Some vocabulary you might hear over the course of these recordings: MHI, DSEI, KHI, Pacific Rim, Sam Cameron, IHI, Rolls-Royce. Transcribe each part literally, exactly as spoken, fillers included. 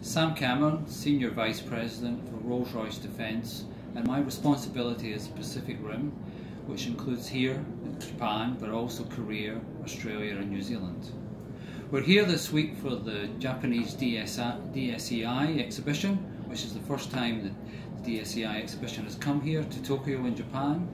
Sam Cameron, Senior Vice President for Rolls-Royce Defence, and my responsibility is the Pacific Rim, which includes here, Japan, but also Korea, Australia and New Zealand. We're here this week for the Japanese D S E I exhibition, which is the first time that the D S E I exhibition has come here to Tokyo in Japan,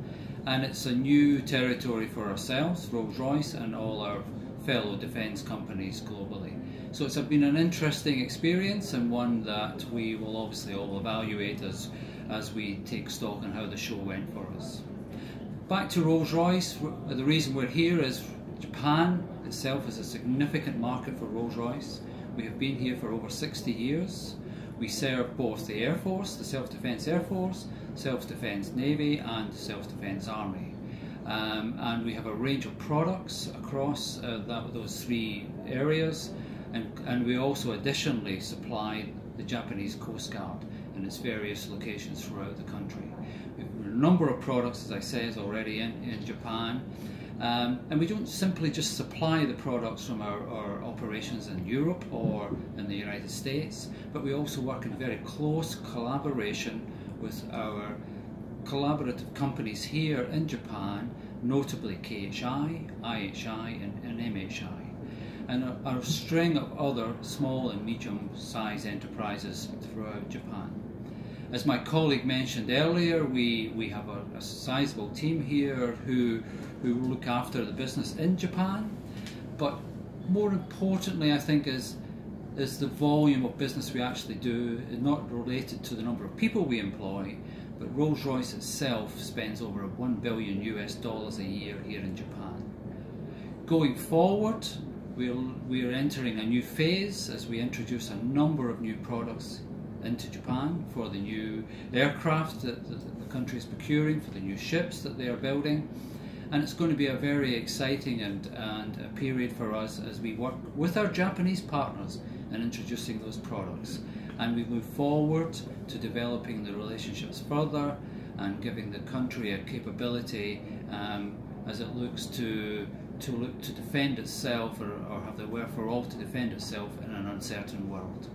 and it's a new territory for ourselves, Rolls-Royce, and all our fellow defence companies globally. So it's been an interesting experience and one that we will obviously all evaluate as, as we take stock on how the show went for us. Back to Rolls-Royce, the reason we're here is Japan itself is a significant market for Rolls-Royce. We have been here for over sixty years. We serve both the Air Force, the Self-Defense Air Force, Self-Defense Navy and Self-Defense Army. Um, and we have a range of products across uh, that, those three areas, and, and we also additionally supply the Japanese Coast Guard in its various locations throughout the country. We have a number of products, as I said, already in, in Japan. Um, and we don't simply just supply the products from our, our operations in Europe or in the United States, but we also work in very close collaboration with our collaborative companies here in Japan, notably K H I, I H I and, and M H I, and a, a string of other small and medium-sized enterprises throughout Japan. As my colleague mentioned earlier, we, we have a, a sizable team here who, who look after the business in Japan, but more importantly I think is, is the volume of business we actually do is not related to the number of people we employ, but Rolls-Royce itself spends over one billion U S dollars a year here in Japan. Going forward, we're, we're entering a new phase as we introduce a number of new products into Japan for the new aircraft that the country is procuring, for the new ships that they are building, and it's going to be a very exciting and, and a period for us as we work with our Japanese partners in introducing those products, and we move forward to developing the relationships further and giving the country a capability um, as it looks to to look to defend itself or, or have the wherewithal to defend itself in an uncertain world.